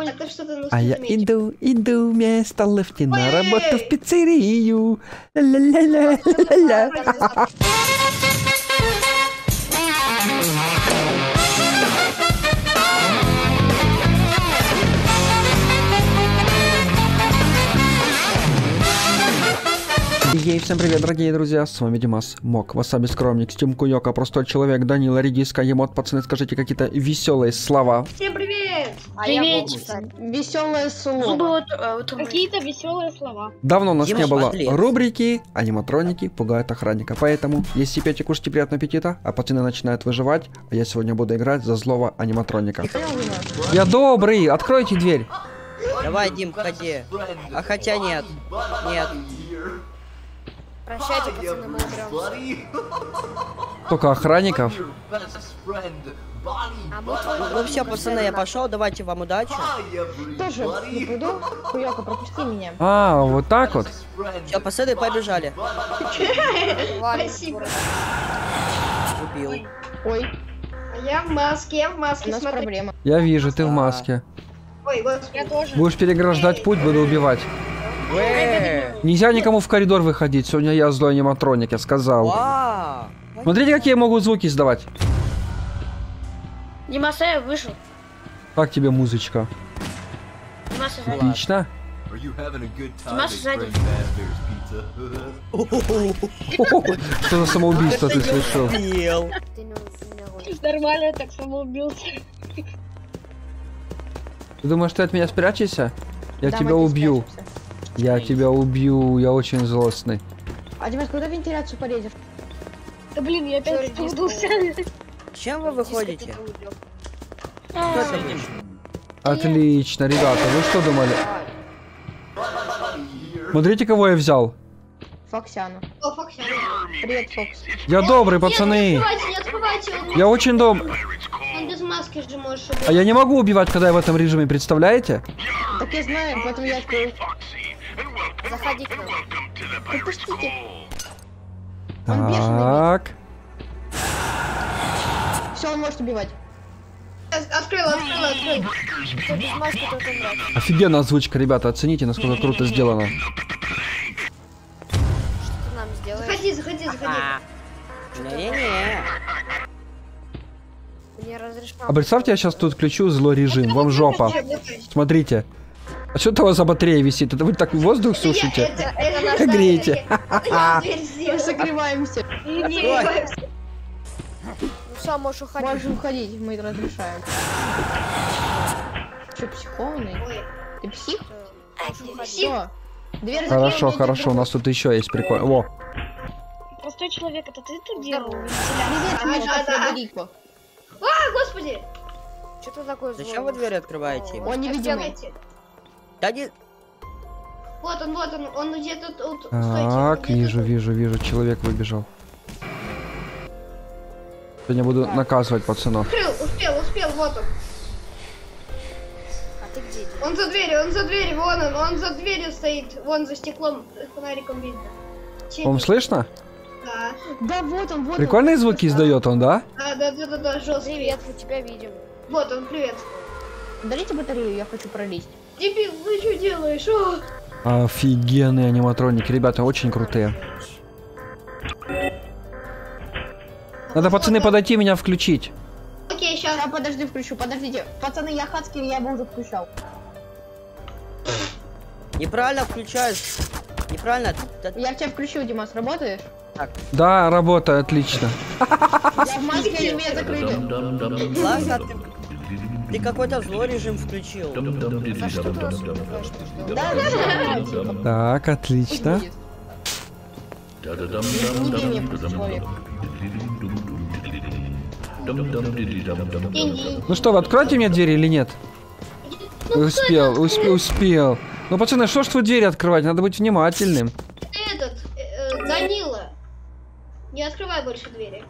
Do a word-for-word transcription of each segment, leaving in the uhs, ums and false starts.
Это что-то а я иду, иду вместо лыфти на работу в пиццерию. Ля-ля-ля-ля-ля-ля. Ей, всем привет, дорогие друзья, с вами Димас Мок, Васаби Скромник, Стим Кунёка, Простой Человек, Данила Редиска, Емот, пацаны, скажите какие-то веселые слова. Всем привет! А привет! Веселые слова. Какие-то веселые слова. Давно у нас Димаш не было отлет. Рубрики, аниматроники пугают охранника, поэтому, если пьете, кушайте, приятного аппетита, а пацаны начинают выживать, а я сегодня буду играть за злого аниматроника. Я добрый, откройте дверь. Давай, Дим, ходи. А хотя нет, нет. Прощайте, пацаны, мы играем. Только охранников. Ну все, пацаны, я пошел, давайте вам удачи. Тоже не буду. Куяка, пропусти меня. А, вот так вот. Все, пацаны, побежали. Спасибо. Убил. Ой. Я в маске, я в маске. У нас проблема. Я вижу, ты в маске. Ой, вот я тоже. Будешь переграждать путь, буду убивать. Нельзя никому в коридор выходить. Сегодня я злой аниматроник, я сказал. Смотрите, какие я могу звуки издавать. Димаса, я вышел. Как тебе музычка? Димаса, отлично. Димаса, сзади. Что за самоубийство ты совершил? Нормально, так самоубился. Ты думаешь, ты от меня спрячешься? Я тебя убью. Я тебя убью, я очень злостный. А, Димас, куда вентиляцию полезешь? Да блин, я опять сдулся. Чем вы выходите? Отлично, ребята, вы что думали? Смотрите, кого я взял. Фоксиану. Привет, Фокс. Я добрый, пацаны. Я очень добрый. А я не могу убивать, когда я в этом режиме, представляете? Так я знаю, поэтому я открою. Заходи к нам. Пропустите. Так. Все, он может убивать. Открыла, открыла, открыла. Офигенная озвучка, ребята. Оцените, насколько круто сделано. Что ты нам сделаешь? Заходи, заходи, заходи. Не-не-не. А представьте, я сейчас тут включу злой режим. Вам жопа. Смотрите. А что это у вас за батарея висит? Это вы так воздух сушите? Это, это греете? Мы согреваемся. Ну сам можешь уходить. Можешь уходить, мы разрешаем. Что, психованный? Ты псих? Все. Хорошо, хорошо, у нас тут еще есть прикол. Во. Простой человек, это ты тут делал? А, господи! Что-то такое. Зачем вы дверь открываете? Он невидимый. Да не... Вот он, вот он, он где-то тут. Так, вижу, вижу, вижу, человек выбежал. Сегодня буду наказывать пацанов. Успел, успел, успел, вот он. А ты где? Он за дверью, он за дверью, вон он, он за дверью стоит, вон за стеклом, фонариком видно. Вам слышно? Да. Да, вот он, вот он. Прикольные звуки издает он, да? Да, да, да, да, да, жесткий. Привет, мы тебя видим. Вот он, привет. Дарите батарею, я хочу пролезть. Дебил, ты что делаешь? О! Офигенные аниматроники, ребята, очень крутые. Надо, пацаны, подойти меня включить. Окей, сейчас, я подожди, включу, подождите. Пацаны, я хацкер, я его уже включал. Неправильно включаешь. Неправильно. Я тебя включил, Димас, работаешь? Так. Да, работает, отлично. Я в маске, они меня закрыли. Ладно, ты... Ты какой-то злой режим включил. Так, отлично. Ну что, вы откройте мне дверь или нет? Успел, успел, успел. Ну, пацаны, что ж вы двери открывать? Надо быть внимательным. Этот, Данила. Не открывай больше двери.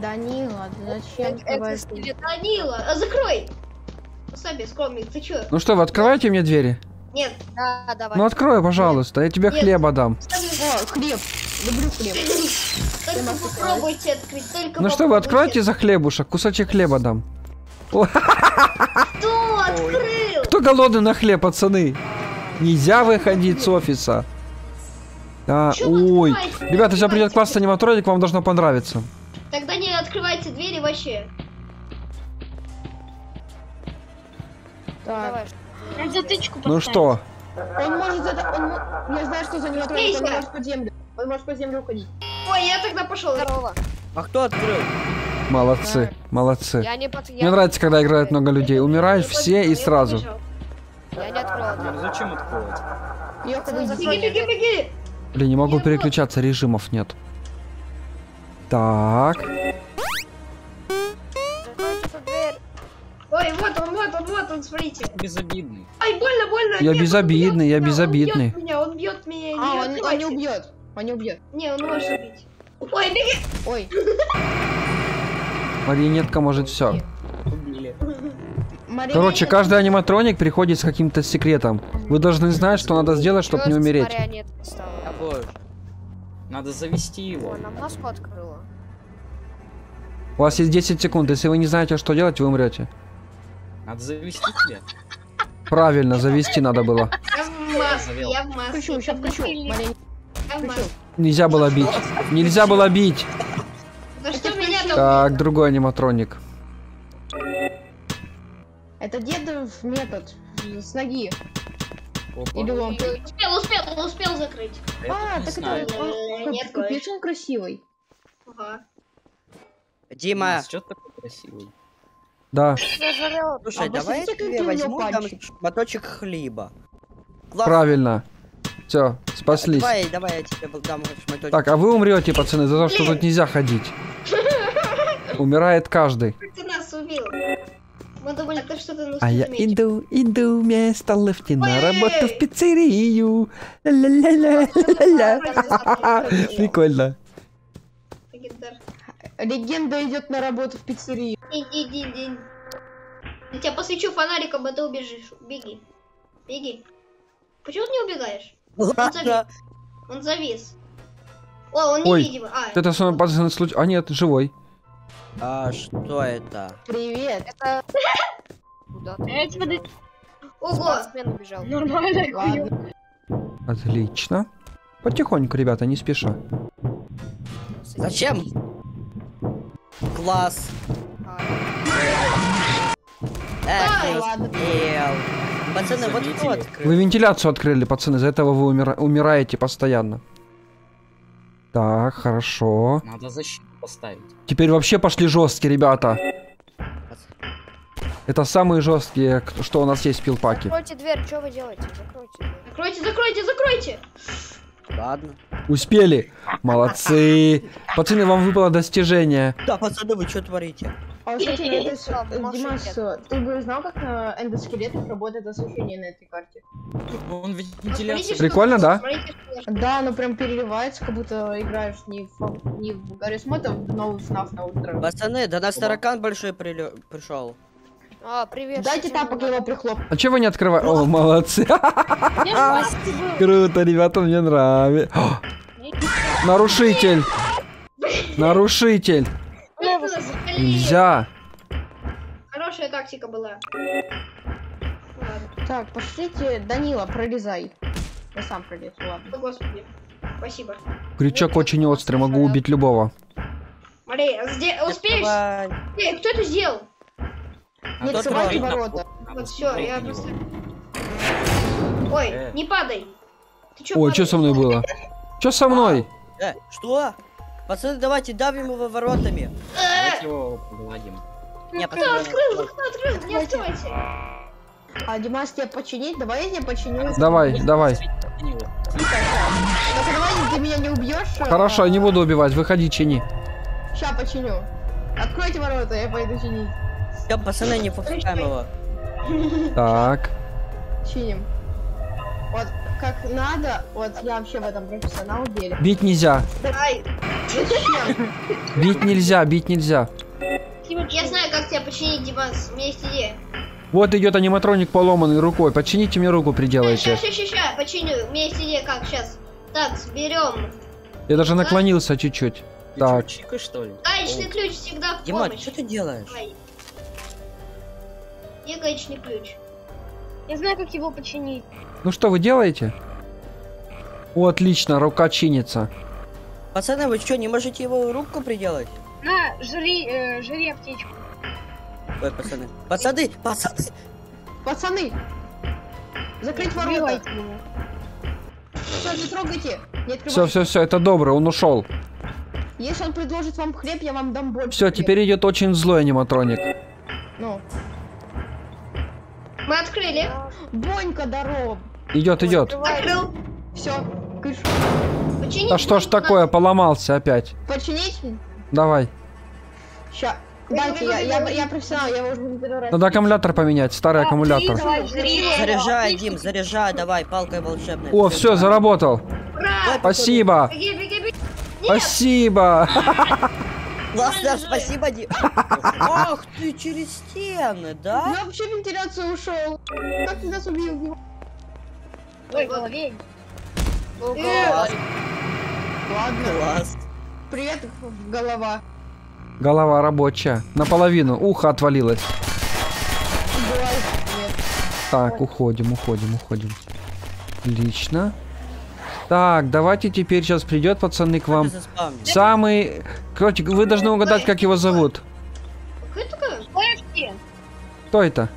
Данила, зачем? Это, это Данила, а закрой! Васаби Скромник, ты чё? Ну что, вы открываете да. мне двери? Нет, да, давай. Ну открой, пожалуйста, нет. я тебе нет. хлеба дам. О, хлеб, люблю хлеб. Только попробуйте открыть, только Ну попробуйте. Что, вы откроете за хлебушек, кусочек хлеба дам. Кто открыл? Кто голодный на хлеб, пацаны? Нельзя выходить с офиса. А, ой. Ребята, сейчас придет классный аниматроник, вам должно понравиться. Тогда не открывайте двери вообще. Так. Давай. Затычку поставь. Ну что? Он может это... Он... Я знаю, что за аниматроник. Он может под землю. Он может под землю уходить. Ой, я тогда пошел. Здорово. А кто открыл? Молодцы, а. молодцы. Я не под... Мне я нравится, не когда играет много людей. Умираешь я все и сразу. Побежал. Я не открывал. Ну, зачем открывать? Беги, беги, беги! Блин, не могу я переключаться, режимов нет. Так. Ой, вот он, вот он, вот он, смотрите. Безобидный. Ай, больно, больно. Я нет, безобидный, я меня, безобидный. Он бьет меня, он бьет меня. А, не он, он не убьет, он не убьет. Не, он может убить. Ой, беги! Ой. Марионетка может все. Короче, каждый аниматроник приходит с каким-то секретом. Вы должны знать, что надо сделать, чтобы не умереть. Надо завести его. Она маску открыла. У вас есть десять секунд. Если вы не знаете, что делать, вы умрете. Надо завести тебя. Правильно, завести надо было. Я в маску. Я в маску. Нельзя было бить. Нельзя было бить. Так, другой аниматроник. Это дедов метод с ноги. Опа. Или он... Успел, успел, успел закрыть. А, а так знаю. Это он... Нет, капец, он красивый. Ага. Дима, что такой красивый? Да. Слушай, а давай я возьму там моточек хлеба. Класс. Правильно. Все, спаслись. Давай, давай я тебе дам шматочек. Так, а вы умрете, пацаны, за то, что тут нельзя ходить. Умирает каждый. Ты нас убил. Мы думали, ты что-то нас а я мечет. Иду, иду, вместо лыфти на работу в пиццерию. Ля-ля-ля-ля-ля-ля. Прикольно. Легенда идет на работу в пиццерию. Иди, иди, иди. Я тебя посвечу фонариком, а ты убежишь. Беги. Беги. Почему ты не убегаешь? Он завис. Он завис. О, он невидимый. А, это самый пацанный случай. А нет, живой. А что это? Привет. Это... Куда ты? Ого! Нормально. Отлично. Потихоньку, ребята, не спеша. Зачем? Класс. Эх, ладно. Пацаны, вот кто открыл? Вы вентиляцию открыли, пацаны, из-за этого вы умира... умираете постоянно. Так, хорошо. Надо защиту поставить. Теперь вообще пошли жесткие, ребята. Это самые жесткие, что у нас есть в пилпаке. Закройте дверь, что вы делаете? Закройте, закройте, закройте, закройте. Ладно. Успели. Молодцы. Пацаны, вам выпало достижение. Да, пацаны, вы что творите? А вот, кстати, Димас, ты бы знал, как на эндоскелетах работает освещение на этой карте? Он вентиляция. Прикольно, да? Да, оно прям переливается, как будто играешь не в, не в Garry's Mod, а в новый эф наф на утро. Пацаны, да нас таракан большой прилё... пришел. А, привет. Дайте тапок его прихлоп. А чего вы не открываете? О, молодцы. Круто, ребята, мне нравится. Нарушитель. Нарушитель. Нельзя. Хорошая тактика была. Так, пошлите, Данила, пролезай. Я сам пролез, ладно. Господи, спасибо. Крючок очень острый, могу убить любого. Смотри, успеешь? Эй, кто это сделал? А нет, срывайте ворота. Вот все, я просто... Ой, э. не падай. Ты чё, ой, что со мной было? Что со мной? Э, что? Пацаны, давайте давим его воротами. Давайте его погладим. Не, кто открыл? Кто открыл? Не открывайте. А, Димас, тебя починить? Давай я тебя починю. Давай, давай. Давай, ты меня не убьешь. Хорошо, я не буду убивать. Выходи, чини. Сейчас починю. Откройте ворота, я пойду чинить. Я, пацаны, не попускаем его. Так. Чиним. Вот как надо, вот я вообще в этом профессионал деле. Бить нельзя. Ай. Бить нельзя, бить нельзя. Я знаю, как тебя починить, Димас. У меня есть идея. Вот идет аниматроник поломанный рукой. Почините мне руку, приделайте. Сейчас, сейчас, сейчас, починю. У меня есть идея, как сейчас. Так, берем. Я даже наклонился чуть-чуть. Так. Гаечный ключ всегда в помощь. Дима, что ты делаешь? Где гаечный ключ? Я знаю, как его починить. Ну что вы делаете? О, отлично, рука чинится. Пацаны, вы что, не можете его руку приделать? На, жри, э, жри аптечку. Ой, пацаны. Пацаны, пацаны. Пацаны. Закрыть ворота. Все, не трогайте. Все, все, все, это добрый, он ушел. Если он предложит вам хлеб, я вам дам больше. Все, теперь идет очень злой аниматроник. Ну. Мы открыли. Бонька, здорово. Идет, идет. Открыл. Все. Починить. А что ж такое, поломался опять. Починить? Давай. Ща. Дайте, я, я, я профессионал, я уже не первый раз. Надо аккумулятор поменять, старый аккумулятор. Заряжай, Дим, заряжай, давай, палкой волшебной. О, все, заработал. Ура! Спасибо. Беги, беги, беги. Спасибо. Классно, спасибо, Дим. Ах ты, через стены, да? Я вообще в вентиляцию ушел. Как ты нас убил? Ой, головень. Класс. Ладно. Привет, голова. Голова рабочая. Наполовину. Ухо отвалилось. Так, уходим, уходим, уходим. Отлично. Так, давайте теперь сейчас придет, пацаны, к вам. Самый... Короче, вы должны угадать, как его зовут. Кто это?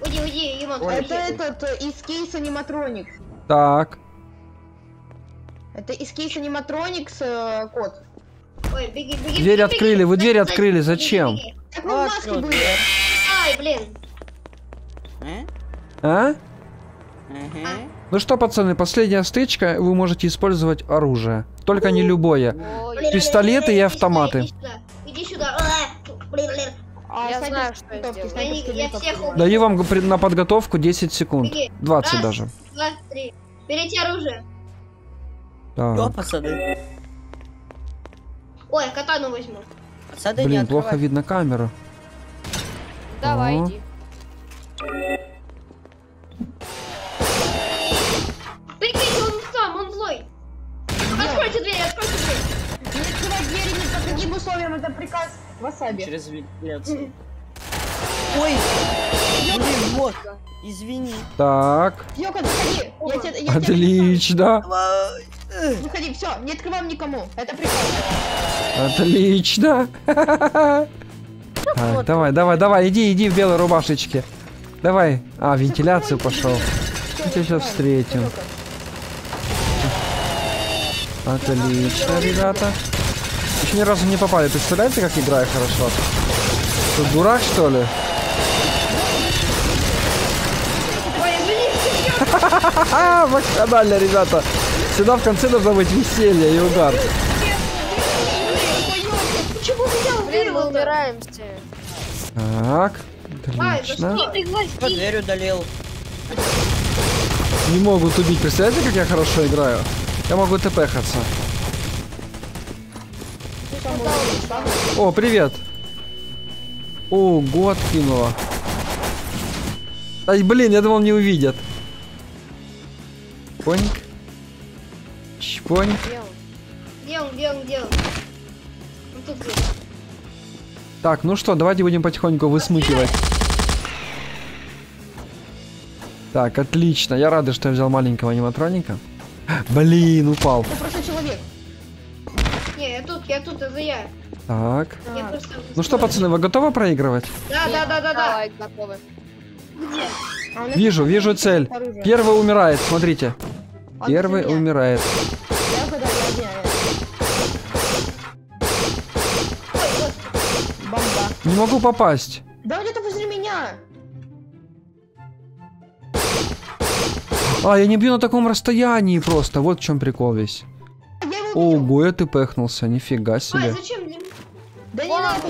Уйди, уйди, это этот из Кейс Аниматроникс. Так. Это из Кейс Аниматроникс кот. Ой, беги, беги, дверь беги, открыли, беги, вы беги, дверь беги, открыли, беги, зачем? Беги. Так мы в маске были. Ай, блин. А? А? Угу. Ну что, пацаны, последняя стычка, вы можете использовать оружие. Только не любое. Ой, пистолеты блин, и автоматы. Иди сюда, иди сюда. А, блин, блин. А, я знаю, что я сделаю. Даю вам на подготовку десять секунд. Беги. двадцать раз, даже. Два, три. Берите оружие. Да, пацаны. Ой, катану возьму. Сады. Блин, плохо видно камеру. Давай, а -а -а. Иди. Прикиньте, он сам, он злой. Откройте дверь, откройте дверь. Не открывай двери ни по каким условиям, это приказ Васаби. Через вентиляцию. Ой, блин, вот. Извини. Так. Йока, заходи. Я тебя, я отлично. Тебя заходи, все, не открываем никому. Это прикольно. Отлично. Так, вот. Давай, давай, давай, иди, иди в белой рубашечке. Давай. А, вентиляцию пошел. Мы тебя сейчас встретим. Отлично, ребята. Еще ни разу не попали. Представляете, как играю хорошо? Ты дурак, что ли? Ха-ха-ха-ха, максимально, ребята. Сюда в конце должно быть веселье и угар. Блин, мы умираем все. Так, отлично. Под дверь удалил. Не могут убить. Представляете, как я хорошо играю? Я могу тпхаться. О, привет. О, год кинуло. Ай, блин, я думал, не увидят. Чпонь. Чпонь. Где он, где он, где он? Он тут где? Так, ну что, давайте будем потихоньку высмыкивать. Так, отлично. Я рада, что я взял маленького аниматроника. Блин, упал. Это просто человек. Не, я тут, я тут, это я. Так. Я просто... Ну что, пацаны, вы готовы проигрывать? Да, да, да, да, да. Давай, готовы. Где? А вижу, вижу цель. Оружие. Первый умирает, смотрите. Он первый меня. Умирает. Не могу попасть. Да где-то возле меня. А, я не бью на таком расстоянии просто. Вот в чем прикол весь. Ого, я ты пыхнулся, нифига себе. А, зачем? Да не надо.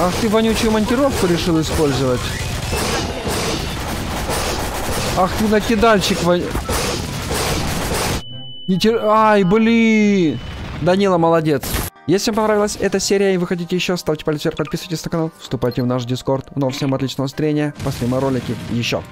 Ах, ты вонючую монтировку решил использовать. Ах ты накидальщик, вон... Не тер... Ай, блин! Данила молодец. Если вам понравилась эта серия и вы хотите еще, ставьте палец вверх, подписывайтесь на канал, вступайте в наш Discord. Ну, всем отличного настроения, последние ролики еще.